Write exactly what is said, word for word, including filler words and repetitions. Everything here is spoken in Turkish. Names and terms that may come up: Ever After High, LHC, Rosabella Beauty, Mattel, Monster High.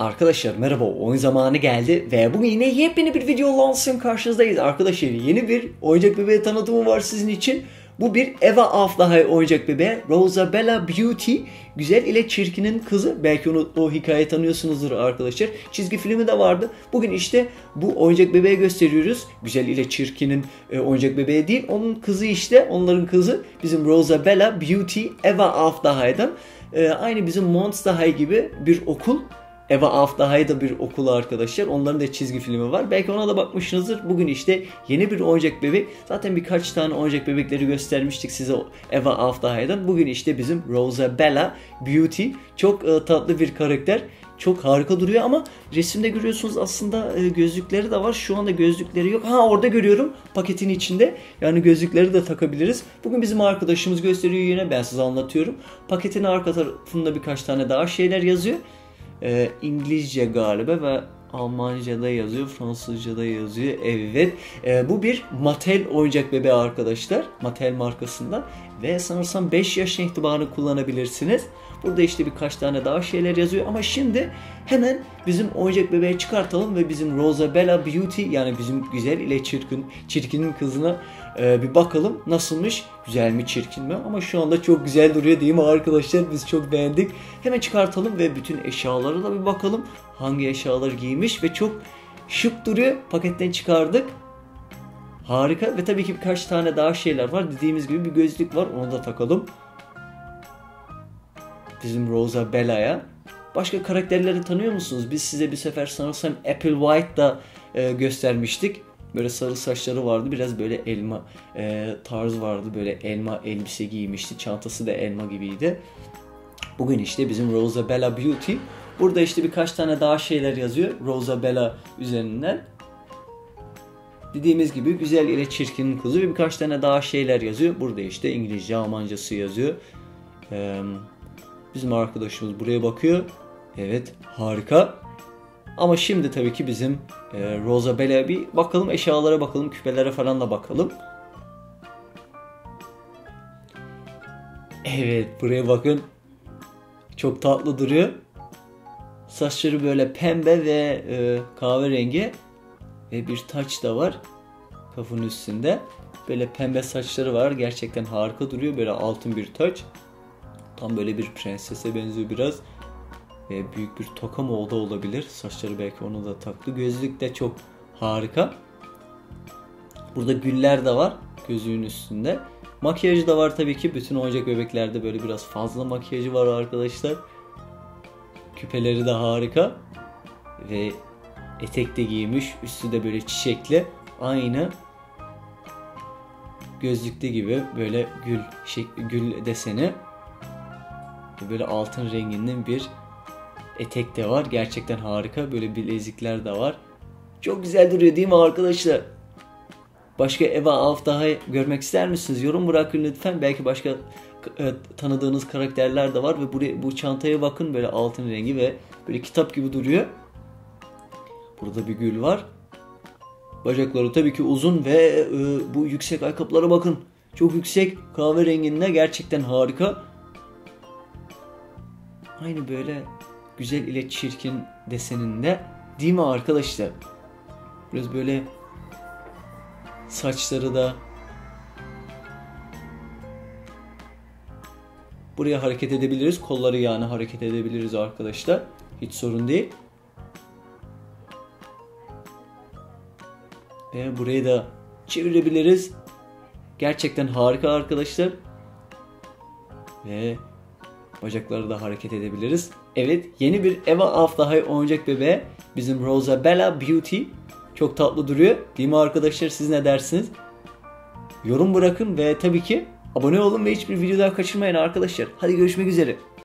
Arkadaşlar merhaba, oyun zamanı geldi ve bugün yine yepyeni bir video lansım karşınızdayız. Arkadaşlar yeni bir oyuncak bebeği tanıtımı var sizin için. Bu bir Ever After High oyuncak bebeği, Rosabella Beauty, güzel ile çirkinin kızı. Belki onu o hikaye tanıyorsunuzdur arkadaşlar. Çizgi filmi de vardı. Bugün işte bu oyuncak bebeği gösteriyoruz. Güzel ile çirkinin e, oyuncak bebeği değil, onun kızı işte, onların kızı. Bizim Rosabella Beauty Ever After High'dan. E, aynı bizim Monster High gibi bir okul. Ever After High'da bir okulu arkadaşlar. Onların da çizgi filmi var. Belki ona da bakmışsınızdır. Bugün işte yeni bir oyuncak bebek. Zaten birkaç tane oyuncak bebekleri göstermiştik size Ever After High'dan. Bugün işte bizim Rosabella Beauty. Çok e, tatlı bir karakter. Çok harika duruyor ama resimde görüyorsunuz aslında e, gözlükleri de var. Şu anda gözlükleri yok. Ha, orada görüyorum paketin içinde. Yani gözlükleri de takabiliriz. Bugün bizim arkadaşımız gösteriyor yine. Ben size anlatıyorum. Paketin arka tarafında birkaç tane daha şeyler yazıyor. Ee, İngilizce galiba ve Almanca'da yazıyor, Fransızca'da yazıyor. Evet, ee, bu bir Mattel oyuncak bebeği arkadaşlar, Mattel markasında ve sanırsam beş yaş itibarını kullanabilirsiniz. Burada işte birkaç tane daha şeyler yazıyor ama şimdi hemen bizim oyuncak bebeği çıkartalım ve bizim Rosabella Beauty, yani bizim güzel ile çirkin, çirkinin kızına e, bir bakalım nasılmış, güzel mi çirkin mi? Ama şu anda çok güzel duruyor değil mi arkadaşlar, biz çok beğendik. Hemen çıkartalım ve bütün eşyalara da bir bakalım hangi eşyalar giymiş ve çok şık duruyor. Paketten çıkardık. Harika ve tabii ki birkaç tane daha şeyler var. Dediğimiz gibi bir gözlük var, onu da takalım. Bizim Rosabella'ya. Başka karakterleri tanıyor musunuz? Biz size bir sefer sanırsam Apple White da e, göstermiştik. Böyle sarı saçları vardı. Biraz böyle elma e, tarzı vardı. Böyle elma elbise giymişti. Çantası da elma gibiydi. Bugün işte bizim Rosabella Beauty. Burada işte birkaç tane daha şeyler yazıyor Rosabella üzerinden. Dediğimiz gibi güzel ile çirkinin kızı ve birkaç tane daha şeyler yazıyor. Burada işte İngilizce, Almancası yazıyor. Eee... Bizim arkadaşımız buraya bakıyor. Evet, harika. Ama şimdi tabii ki bizim e, Rosabella'ya bir bakalım, eşyalara bakalım, küpelere falan da bakalım. Evet, buraya bakın. Çok tatlı duruyor. Saçları böyle pembe ve e, kahverengi. Ve bir taç da var kafanın üstünde. Böyle pembe saçları var. Gerçekten harika duruyor. Böyle altın bir taç. Tam böyle bir prensese benziyor biraz. Ve büyük bir toka mı o da olabilir. Saçları belki onu da taktı. Gözlük de çok harika. Burada güller de var gözlüğün üstünde. Makyajı da var tabii ki. Bütün oyuncak bebeklerde böyle biraz fazla makyajı var arkadaşlar. Küpeleri de harika. Ve etek de giymiş. Üstü de böyle çiçekli. Aynı gözlükte gibi böyle gül, şekli, gül deseni. Böyle altın renginin bir etek de var. Gerçekten harika. Böyle bilezikler de var. Çok güzel duruyor değil mi arkadaşlar? Başka Ever After High görmek ister misiniz? Yorum bırakın lütfen. Belki başka e, tanıdığınız karakterler de var. Ve buraya, bu çantaya bakın. Böyle altın rengi ve böyle kitap gibi duruyor. Burada bir gül var. Bacakları tabii ki uzun ve e, bu yüksek ayakkabılara bakın. Çok yüksek. Kahverenginde gerçekten harika. Aynı böyle güzel ile çirkin deseninde değil mi arkadaşlar? Biraz böyle saçları da buraya hareket edebiliriz. Kolları yani hareket edebiliriz arkadaşlar. Hiç sorun değil. Ve burayı da çevirebiliriz. Gerçekten harika arkadaşlar. Ve bacakları da hareket edebiliriz. Evet, yeni bir Ever After High oyuncak bebeği bizim Rosabella Beauty. Çok tatlı duruyor değil mi arkadaşlar, siz ne dersiniz? Yorum bırakın ve tabii ki abone olun ve hiçbir video daha kaçırmayın arkadaşlar. Hadi görüşmek üzere.